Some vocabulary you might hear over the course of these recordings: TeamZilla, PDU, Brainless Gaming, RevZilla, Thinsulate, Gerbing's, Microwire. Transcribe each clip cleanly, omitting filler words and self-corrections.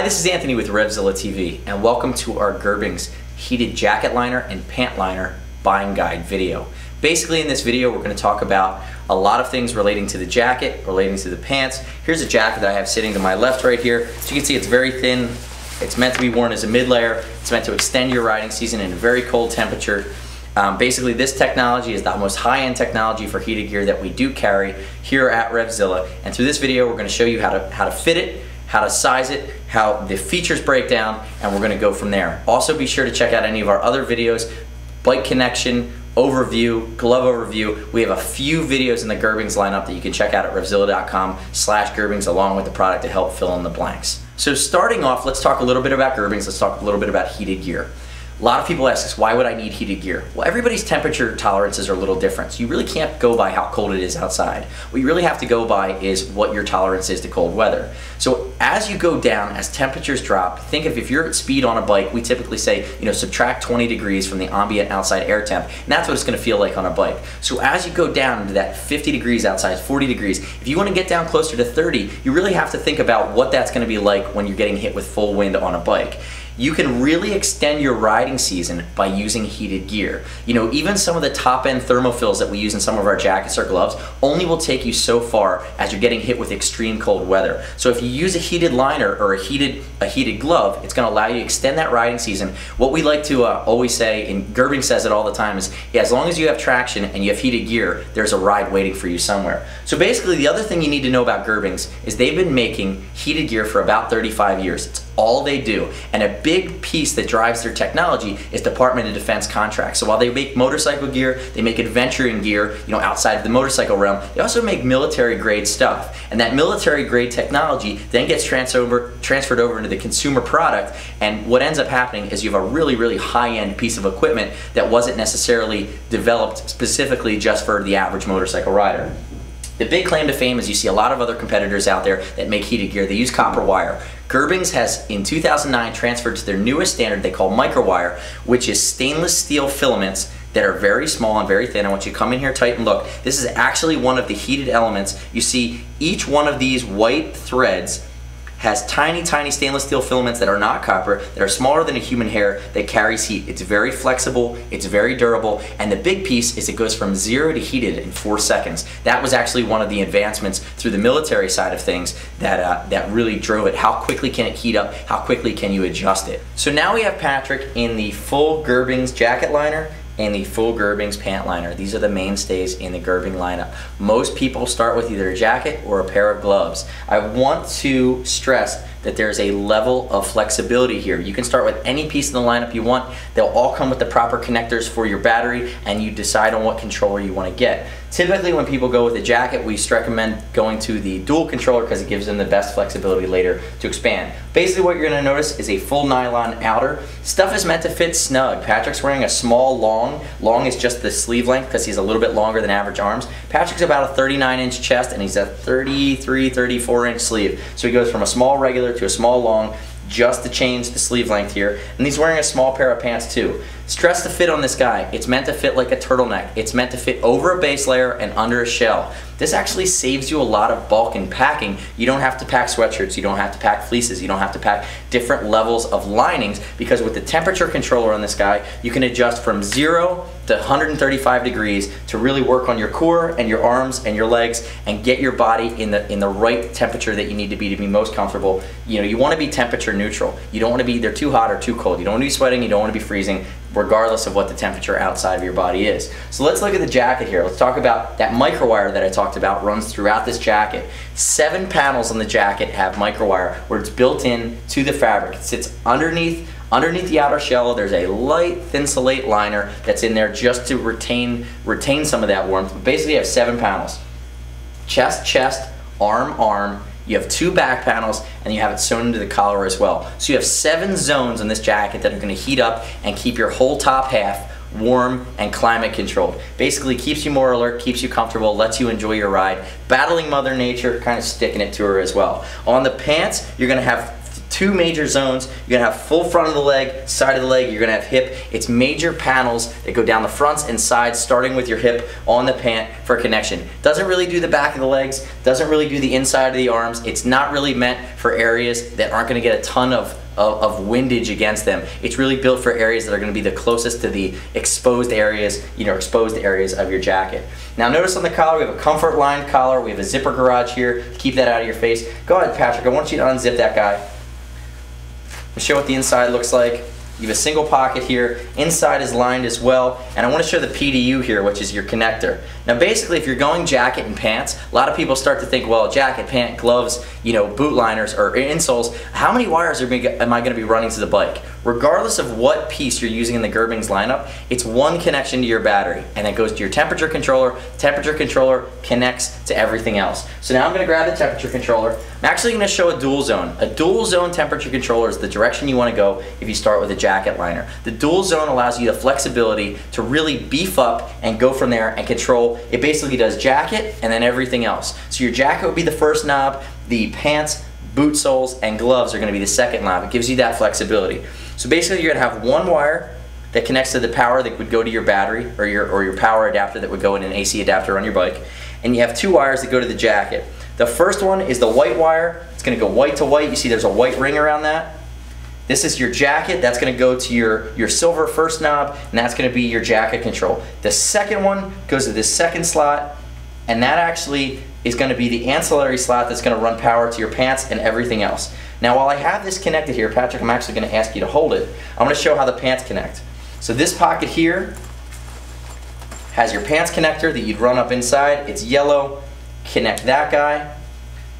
Hi, this is Anthony with RevZilla TV, and welcome to our Gerbing's heated jacket liner and pant liner buying guide video. Basically in this video we're going to talk about a lot of things relating to the jacket, relating to the pants. Here's a jacket that I have sitting to my left right here. As you can see, it's very thin. It's meant to be worn as a mid-layer. It's meant to extend your riding season in a very cold temperature. Basically this technology is the most high-end technology for heated gear that we do carry here at RevZilla, and through this video we're going to show you how to fit it, how to size it, how the features break down, and we're going to go from there. Also be sure to check out any of our other videos, bike connection, overview, glove overview. We have a few videos in the Gerbing's lineup that you can check out at RevZilla.com/Gerbing's along with the product to help fill in the blanks. So starting off, let's talk a little bit about Gerbing's, let's talk a little bit about heated gear. A lot of people ask us, why would I need heated gear? Well, everybody's temperature tolerances are a little different. So you really can't go by how cold it is outside. What you really have to go by is what your tolerance is to cold weather. So as you go down, as temperatures drop, think of if you're at speed on a bike, we typically say, you know, subtract 20 degrees from the ambient outside air temp, and that's what it's gonna feel like on a bike. So as you go down into that 50 degrees outside, 40 degrees, if you wanna get down closer to 30, you really have to think about what that's gonna be like when you're getting hit with full wind on a bike. You can really extend your riding season by using heated gear. You know, even some of the top end thermophils that we use in some of our jackets or gloves only will take you so far as you're getting hit with extreme cold weather. So if you use a heated liner or a heated glove, it's going to allow you to extend that riding season. What we like to always say, and Gerbing says it all the time, is as long as you have traction and you have heated gear, there's a ride waiting for you somewhere. So basically the other thing you need to know about Gerbing's is they've been making heated gear for about 35 years. It's all they do, and a big piece that drives their technology is Department of Defense contracts. So while they make motorcycle gear, they make adventuring gear, you know, outside of the motorcycle realm, they also make military grade stuff, and that military grade technology then gets transferred over into the consumer product, and what ends up happening is you have a really high-end piece of equipment that wasn't necessarily developed specifically just for the average motorcycle rider. The big claim to fame is you see a lot of other competitors out there that make heated gear. They use copper wire. Gerbing's has, in 2009, transferred to their newest standard they call Microwire, which is stainless steel filaments that are very small and very thin. I want you to come in here tight and look. This is actually one of the heated elements. You see each one of these white threads has tiny stainless steel filaments that are not copper, that are smaller than a human hair, that carries heat. It's very flexible, it's very durable, and the big piece is it goes from zero to heated in 4 seconds. That was actually one of the advancements through the military side of things that, that really drove it. How quickly can it heat up? How quickly can you adjust it? So now we have Patrick in the full Gerbing's jacket liner and the full Gerbing's pant liner. These are the mainstays in the Gerbing lineup. Most people start with either a jacket or a pair of gloves. I want to stress that there's a level of flexibility here. You can start with any piece in the lineup you want. They'll all come with the proper connectors for your battery, and you decide on what controller you want to get. Typically when people go with a jacket, we recommend going to the dual controller because it gives them the best flexibility later to expand. Basically what you're going to notice is a full nylon outer. Stuff is meant to fit snug. Patrick's wearing a small long. Long is just the sleeve length because he's a little bit longer than average arms. Patrick's about a 39-inch chest and he's a 34-inch sleeve. So he goes from a small regular to a small long, just to change the sleeve length here, and he's wearing a small pair of pants too. Stress the fit on this guy. It's meant to fit like a turtleneck. It's meant to fit over a base layer and under a shell. This actually saves you a lot of bulk and packing. You don't have to pack sweatshirts, you don't have to pack fleeces, you don't have to pack different levels of linings, because with the temperature controller on this guy, you can adjust from 0 to 135 degrees to really work on your core and your arms and your legs and get your body in the right temperature that you need to be most comfortable. You know, you want to be temperature neutral. You don't want to be either too hot or too cold. You don't want to be sweating, you don't want to be freezing, regardless of what the temperature outside of your body is. So let's look at the jacket here. Let's talk about that Microwire that I talked about runs throughout this jacket. 7 panels on the jacket have Microwire where it's built in to the fabric. It sits underneath the outer shell. There's a light Thinsulate liner that's in there just to retain some of that warmth. But basically you have 7 panels. Chest, arm. You have 2 back panels, and you have it sewn into the collar as well. So you have 7 zones on this jacket that are going to heat up and keep your whole top half warm and climate controlled. Basically keeps you more alert, keeps you comfortable, lets you enjoy your ride. Battling Mother Nature, kind of sticking it to her as well. On the pants, you're going to have two major zones. You're gonna have full front of the leg, side of the leg, you're gonna have hip. It's major panels that go down the fronts and sides, starting with your hip on the pant for connection. Doesn't really do the back of the legs, doesn't really do the inside of the arms. It's not really meant for areas that aren't gonna get a ton of windage against them. It's really built for areas that are going to be the closest to the exposed areas, you know, exposed areas of your jacket. Now notice on the collar, we have a comfort lined collar, we have a zipper garage here, keep that out of your face. Go ahead, Patrick, I want you to unzip that guy. I'll show what the inside looks like. You have a single pocket here, inside is lined as well, and I want to show the PDU here, which is your connector. Now basically if you're going jacket and pants, a lot of people start to think, well, jacket, pant, gloves, you know, boot liners or insoles, how many wires am I going to be running to the bike? Regardless of what piece you're using in the Gerbing's lineup, it's one connection to your battery, and that goes to your temperature controller. Temperature controller connects to everything else. So now I'm going to grab the temperature controller. I'm actually going to show a dual zone. A dual zone temperature controller is the direction you want to go if you start with a jacket liner. The dual zone allows you the flexibility to really beef up and go from there and control. It basically does jacket and then everything else. So your jacket would be the first knob, the pants, boot soles, and gloves are going to be the second knob. It gives you that flexibility. So basically you're going to have one wire that connects to the power that would go to your battery or your power adapter that would go in an AC adapter on your bike. And you have two wires that go to the jacket. The first one is the white wire. It's going to go white to white. You see there's a white ring around that. This is your jacket. That's going to go to your silver first knob, and that's going to be your jacket control. The second one goes to this second slot, and that actually is going to be the ancillary slot that's going to run power to your pants and everything else. Now while I have this connected here, Patrick, I'm actually going to ask you to hold it. I'm going to show how the pants connect. So this pocket here has your pants connector that you'd run up inside. It's yellow. Connect that guy.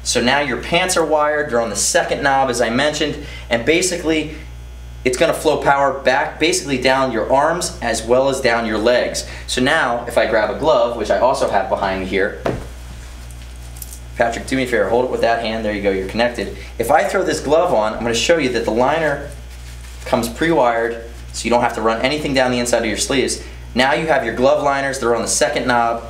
So now your pants are wired. They're on the second knob as I mentioned, and basically it's going to flow power back basically down your arms as well as down your legs. So now if I grab a glove, which I also have behind me here, Patrick, do me a favor, hold it with that hand. There you go, you're connected. If I throw this glove on, I'm going to show you that the liner comes pre-wired, so you don't have to run anything down the inside of your sleeves. Now you have your glove liners, they're on the second knob,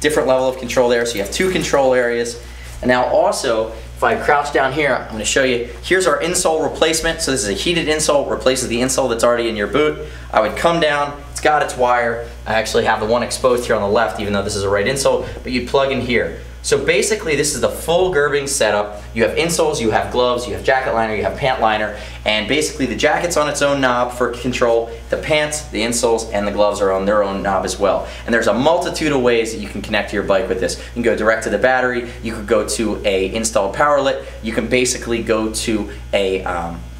different level of control there, so you have two control areas. And now also, if I crouch down here, I'm going to show you, here's our insole replacement. So this is a heated insole, replaces the insole that's already in your boot. I would come down, it's got its wire. I actually have the one exposed here on the left, even though this is a right insole, but you'd plug in here. So basically this is the full Gerbing setup. You have insoles, you have gloves, you have jacket liner, you have pant liner, and basically the jacket's on its own knob for control, the pants, the insoles, and the gloves are on their own knob as well. And there's a multitude of ways that you can connect to your bike with this. You can go direct to the battery, you could go to a installed power outlet, you can basically go to a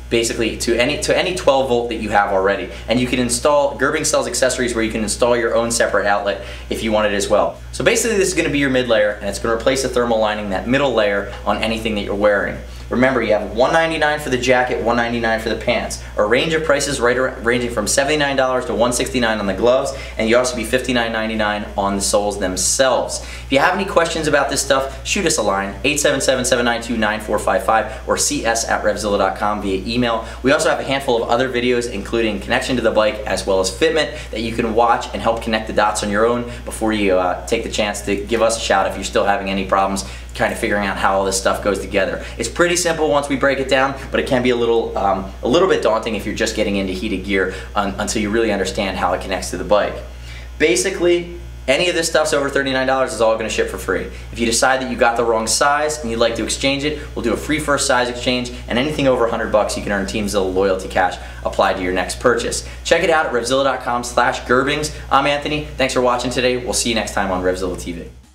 basically to any 12 volt that you have already. And you can install, Gerbing sells accessories where you can install your own separate outlet if you want it as well. So basically this is going to be your mid layer, and it's going to replace the thermal lining, that middle layer, on anything that you're wearing. Remember, you have $199 for the jacket, $199 for the pants. A range of prices ranging from $79 to $169 on the gloves, and you also be $59.99 on the soles themselves. If you have any questions about this stuff, shoot us a line, 877-792-9455 or cs@revzilla.com via email. We also have a handful of other videos including connection to the bike as well as fitment that you can watch and help connect the dots on your own before you take the chance to give us a shout if you're still having any problems kind of figuring out how all this stuff goes together. It's pretty simple once we break it down, but it can be a little bit daunting if you're just getting into heated gear until you really understand how it connects to the bike. Basically, any of this stuff's over $39 is all going to ship for free. If you decide that you got the wrong size and you'd like to exchange it, we'll do a free first size exchange, and anything over $100 you can earn TeamZilla loyalty cash applied to your next purchase. Check it out at revzilla.com/Gerbings. I'm Anthony. Thanks for watching today. We'll see you next time on RevZilla TV.